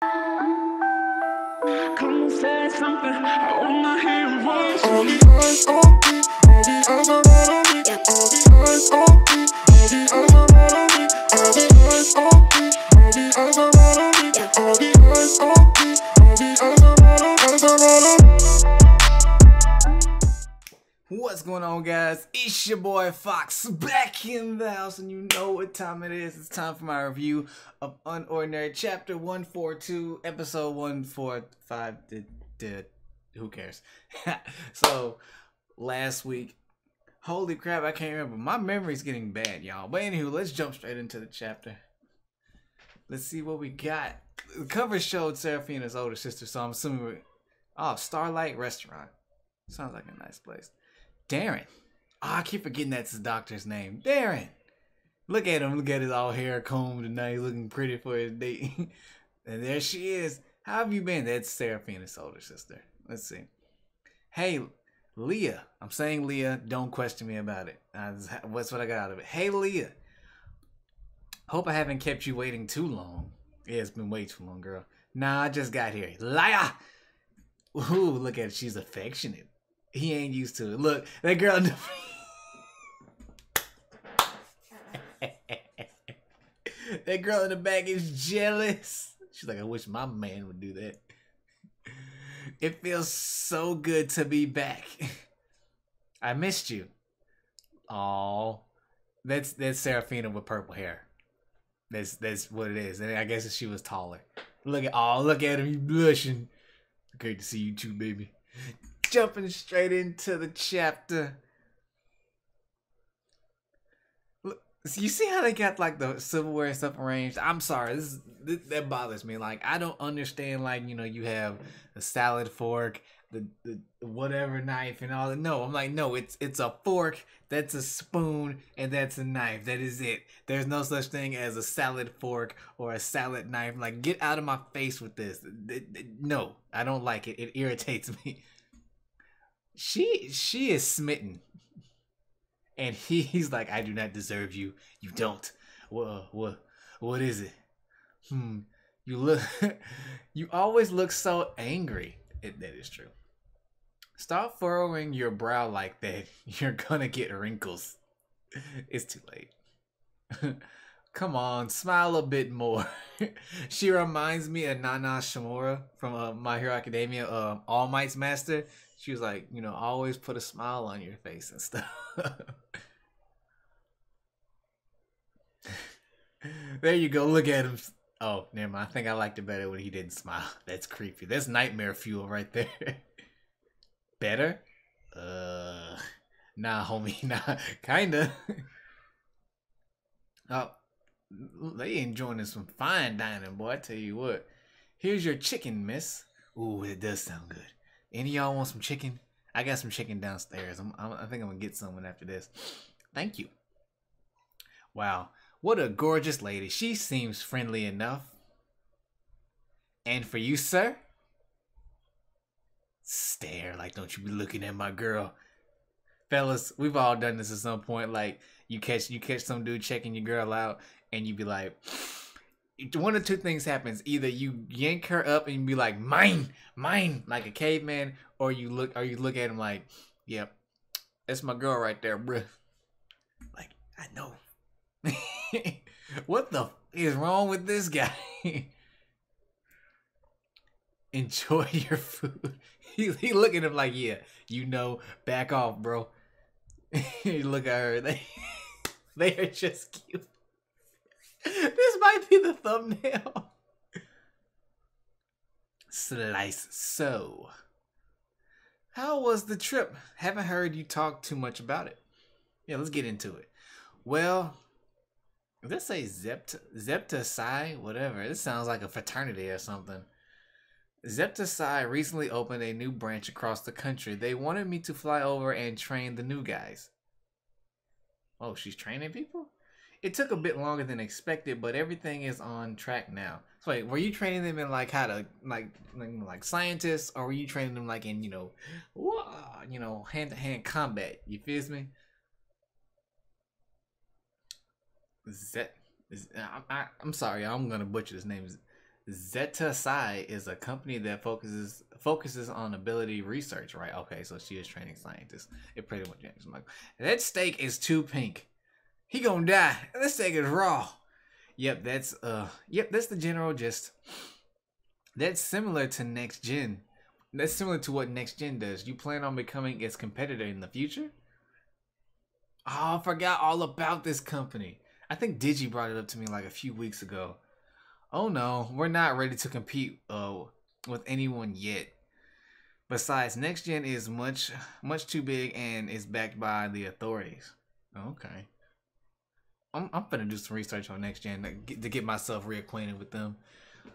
Come say something, I want my hearing voice. All the eyes on me, all the eyes are right on me. All the eyes on me, all the eyes are right on me. All the eyes on me, all the eyes are right on me. All the eyes on me, all the eyes are right on me. Eyes are right on me. What's going on, guys? It's your boy Fox back in the house, and you know what time it is. It's time for my review of Unordinary, Chapter 142, Episode 145. Who cares? So, last week, holy crap, I can't remember. My memory's getting bad, y'all. But anywho, let's jump straight into the chapter. Let's see what we got. The cover showed Seraphina's older sister, so I'm assuming we're... Oh, Starlight Restaurant. Sounds like a nice place. Darren. Oh, I keep forgetting that's his doctor's name. Darren. Look at him. Look at his all hair combed and now he's looking pretty for his date. And there she is. How have you been? That's Seraphina's older sister. Let's see. Hey, Leah. I'm saying Leah. Don't question me about it. That's what I got out of it. Hey, Leah. Hope I haven't kept you waiting too long. Yeah, it's been way too long, girl. Nah, I just got here. Liar. Ooh, look at it. She's affectionate. He ain't used to it. Look, that girl... That girl in the back is jealous. She's like, I wish my man would do that. It feels so good to be back. I missed you. Aw. That's Seraphina with purple hair. That's what it is. And I guess if she was taller. Look at look at him, you blushing. Great to see you too, baby. Jumping straight into the chapter. You see how they got like the silverware and stuff arranged? I'm sorry, that bothers me. Like, I don't understand. Like, you know, you have a salad fork, the whatever knife, and all that. No, I'm like, no, it's a fork, that's a spoon, and that's a knife. That is it. There's no such thing as a salad fork or a salad knife. Like, get out of my face with this. No, I don't like it. It irritates me. She is smitten. And he's like, I do not deserve you. You don't. What is it? You look. You always look so angry. That is true. Stop furrowing your brow like that. You're gonna get wrinkles. It's too late. Come on, smile a bit more. She reminds me of Nana Shimura from My Hero Academia, All Might's master. She was like, you know, always put a smile on your face and stuff. There you go. Look at him. Oh, never mind. I think I liked it better when he didn't smile. That's creepy. That's nightmare fuel right there. Better? Nah, homie. Nah, kinda. Oh. They enjoying some fine dining, boy. I tell you what. Here's your chicken, miss. Ooh, it does sound good. Any of y'all want some chicken? I got some chicken downstairs. I think I'm going to get someone after this. Thank you. Wow. What a gorgeous lady. She seems friendly enough. And for you, sir? Stare. Like, don't you be looking at my girl. Fellas, we've all done this at some point. Like, you catch some dude checking your girl out. And you be like, one of two things happens. Either you yank her up and you be like, mine, like a caveman, or you look at him like, yep, yeah, that's my girl right there, bruh. Like, I know. What the f is wrong with this guy? Enjoy your food. He look at him like, yeah, you know, back off, bro. You look at her. They are just cute. This might be the thumbnail. Slice. So, how was the trip? Haven't heard you talk too much about it. Yeah, let's get into it. Well, let's say Zeta Psi, whatever. This sounds like a fraternity or something. Zeta Psi recently opened a new branch across the country. They wanted me to fly over and train the new guys. Oh, she's training people? It took a bit longer than expected, but everything is on track now. So wait, were you training them in like how to like scientists, or were you training them like in, you know, hand-to-hand combat? You feel me? I'm sorry, I'm gonna butcher this name. Zeta Psi is a company that focuses on ability research, right? Okay, so she is training scientists. It pretty much is like that steak is too pink. He gonna die. That steak is raw. Yep, that's the general gist. That's similar to Next Gen. That's similar to what Next Gen does. You plan on becoming its competitor in the future? Oh, I forgot all about this company. I think Digi brought it up to me like a few weeks ago. Oh no, we're not ready to compete with anyone yet. Besides, Next Gen is much too big and is backed by the authorities. Okay. I'm gonna do some research on Next Gen to get myself reacquainted with them.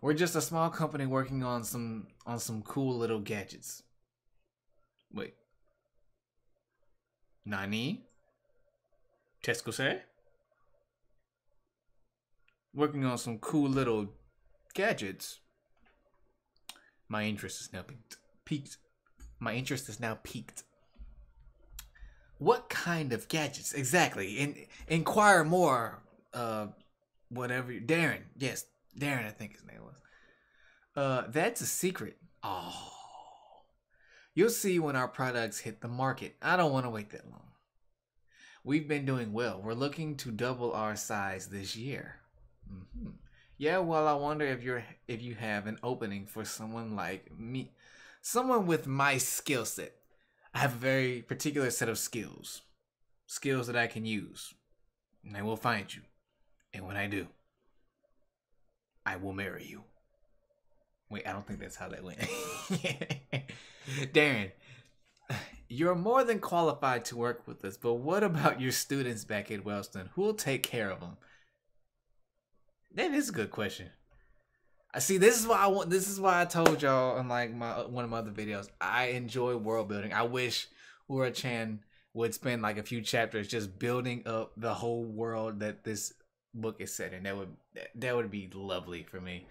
We're just a small company working on some cool little gadgets. Wait. Nani? Tesco-se? Working on some cool little gadgets. My interest is now piqued. My interest is now piqued. What kind of gadgets exactly? Inquire more. Whatever. Darren. Yes, Darren. I think his name was. That's a secret. Oh, you'll see when our products hit the market. I don't want to wait that long. We've been doing well. We're looking to double our size this year. Mm-hmm. Yeah, well, I wonder if you have an opening for someone like me, someone with my skill set. I have a very particular set of skills that I can use, and I will find you. And when I do, I will marry you. Wait, I don't think that's how that went. Darren, you're more than qualified to work with us, but what about your students back at Wellston? Who'll take care of them? That is a good question. I see. This is why I want. This is why I told y'all in like one of my other videos. I enjoy world building. I wish Uru-chan would spend like a few chapters just building up the whole world that this book is set in. That would be lovely for me.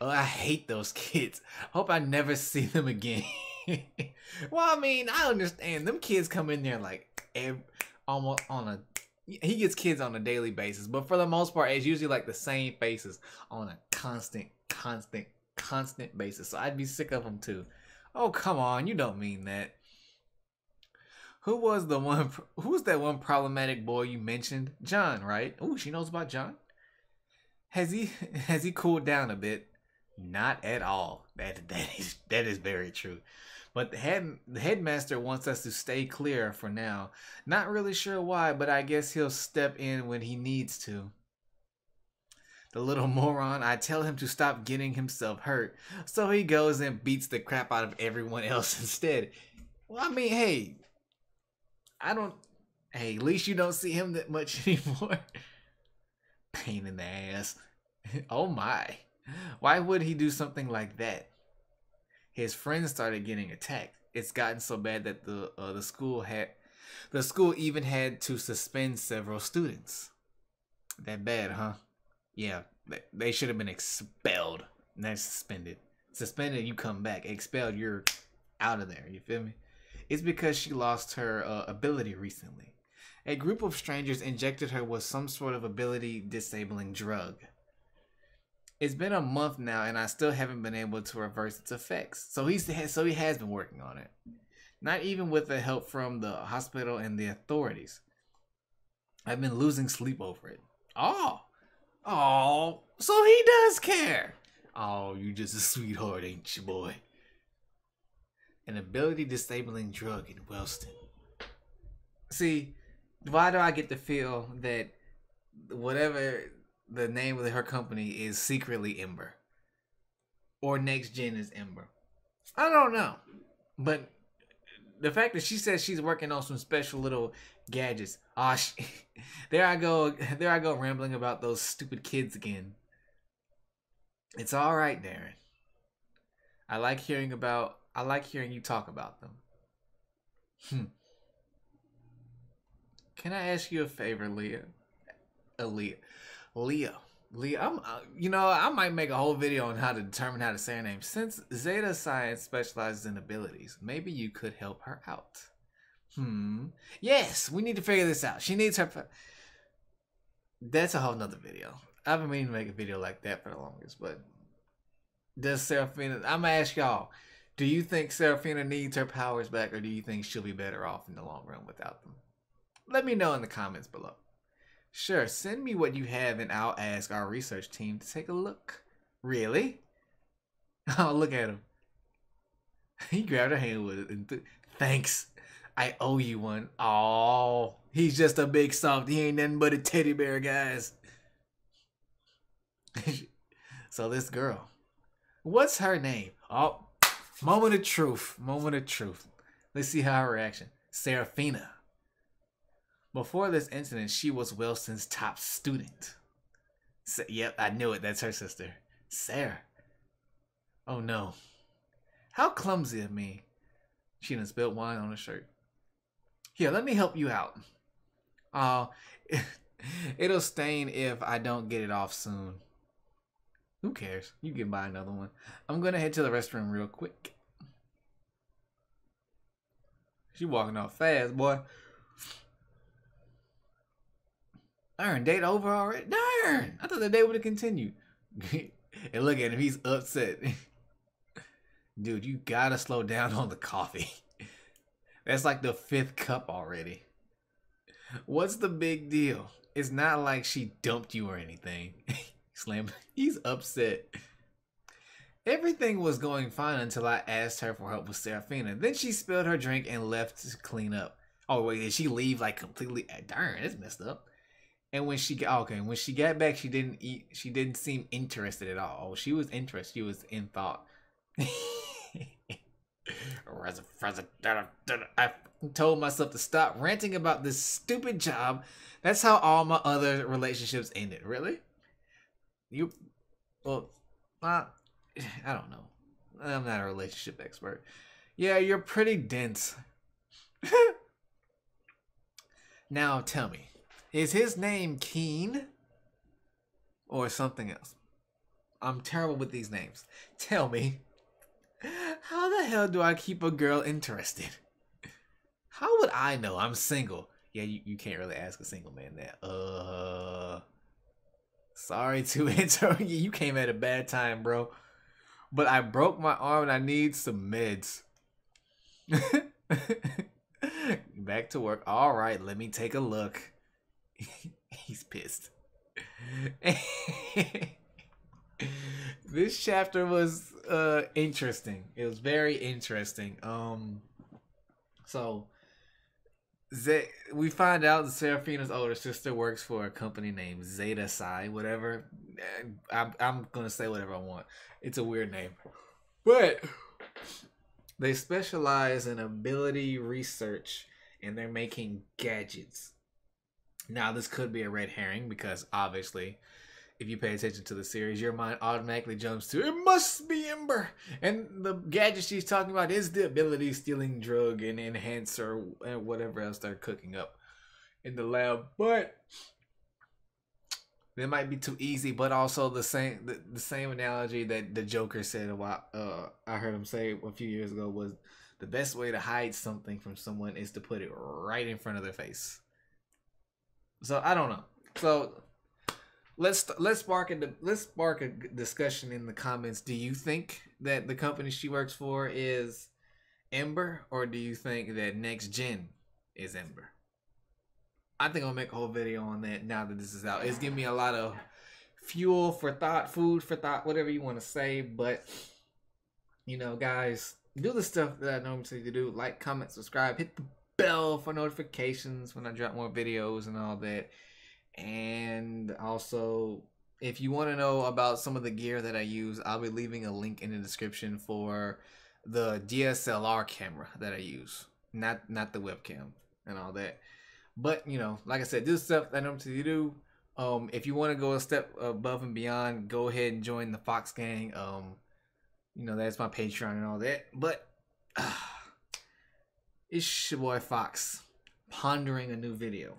Oh, I hate those kids. Hope I never see them again. Well, I mean, I understand. Them kids come in there like almost on a. He gets kids on a daily basis, but for the most part, it's usually like the same faces on a constant basis. So I'd be sick of them too. Oh, come on. You don't mean that. Who was that one problematic boy you mentioned? John, right? Oh, she knows about John. Has he cooled down a bit? Not at all. That is very true. But the headmaster wants us to stay clear for now. Not really sure why, but I guess he'll step in when he needs to. The little moron, I tell him to stop getting himself hurt, so he goes and beats the crap out of everyone else instead. Well, I mean, hey, at least you don't see him that much anymore. Pain in the ass. Oh my. Why would he do something like that? His friends started getting attacked. It's gotten so bad that the school even had to suspend several students. That bad, huh? Yeah, they should have been expelled, not suspended. Suspended, you come back. Expelled, you're out of there. You feel me? It's because she lost her ability recently. A group of strangers injected her with some sort of ability disabling drug. It's been a month now, and I still haven't been able to reverse its effects. So he has been working on it. Not even with the help from the hospital and the authorities. I've been losing sleep over it. Oh, so he does care. Oh, you just a sweetheart, ain't you, boy? An ability-disabling drug in Wellston. See, why do I get the feel that whatever the name of her company is secretly Ember, or Next Gen is Ember? I don't know, but the fact that she says she's working on some special little gadgets. Ah, oh, there I go rambling about those stupid kids again. It's all right, Darren. I like hearing you talk about them. Can I ask you a favor, Leah? Leah, I'm, you know, I might make a whole video on how to determine how to say her name. Since Zeta Science specializes in abilities, maybe you could help her out. Yes, we need to figure this out. She needs her. That's a whole nother video. I've been meaning to make a video like that for the longest, but does Seraphina... I'm gonna ask y'all, do you think Seraphina needs her powers back, or do you think she'll be better off in the long run without them? Let me know in the comments below. Sure, send me what you have and I'll ask our research team to take a look. Really? Oh, look at him. He grabbed her hand with it and thanks. I owe you one. Oh, he's just a big soft. He ain't nothing but a teddy bear, guys. So this girl, what's her name? Oh, moment of truth. Moment of truth. Let's see how her reaction. Seraphina. Before this incident, she was Wellston's top student. Yep, I knew it. That's her sister, Sarah. Oh no. How clumsy of me. She done spilled wine on her shirt. Here, let me help you out. It'll stain if I don't get it off soon. Who cares? You can buy another one. I'm gonna head to the restroom real quick. She walking off fast, boy. Darn, date over already? Darn! I thought the date would have continued. And look at him, he's upset. Dude, you gotta slow down on the coffee. That's like the 5th cup already. What's the big deal? It's not like she dumped you or anything. Slam. He's upset. Everything was going fine until I asked her for help with Seraphina. Then she spilled her drink and left to clean up. Oh wait, did she leave like completely? Darn, that's messed up. And when she got when she got back, she didn't eat. She didn't seem interested at all. Oh, she was interested. She was in thought. I told myself to stop ranting about this stupid job. That's how all my other relationships ended. Really? You? Well, I don't know. I'm not a relationship expert. Yeah, you're pretty dense. Now tell me. Is his name Keen or something else? I'm terrible with these names. Tell me, how the hell do I keep a girl interested? How would I know? I'm single. Yeah, you can't really ask a single man that. Sorry to interrupt you. You came at a bad time, bro. But I broke my arm and I need some meds. Back to work. All right, let me take a look. He's pissed. This chapter was interesting. It was very interesting. So we find out that Seraphina's older sister works for a company named Zeta Psi, whatever. I'm gonna say whatever I want. It's a weird name, but they specialize in ability research, and they're making gadgets. Now, this could be a red herring because, obviously, if you pay attention to the series, your mind automatically jumps to, it must be Ember! And the gadget she's talking about is the ability stealing drug and enhancer and whatever else they're cooking up in the lab. But that might be too easy, but also the same analogy that the Joker said a while, I heard him say a few years ago, was the best way to hide something from someone is to put it right in front of their face. So I don't know. So let's spark a discussion in the comments. Do you think that the company she works for is Ember, or do you think that Next Gen is Ember? I think I'll make a whole video on that now that this is out. It's giving me a lot of fuel for thought, food for thought, whatever you want to say. But you know, guys, do the stuff that I normally do. Like, comment, subscribe, hit the bell for notifications when I drop more videos and all that. And also, if you want to know about some of the gear that I use, I'll be leaving a link in the description for the DSLR camera that I use, not the webcam and all that. But you know, like I said, do the stuff that I normally do. If you want to go a step above and beyond, go ahead and join the Fox gang. You know, that's my Patreon and all that. But it's your boy Fox, pondering a new video.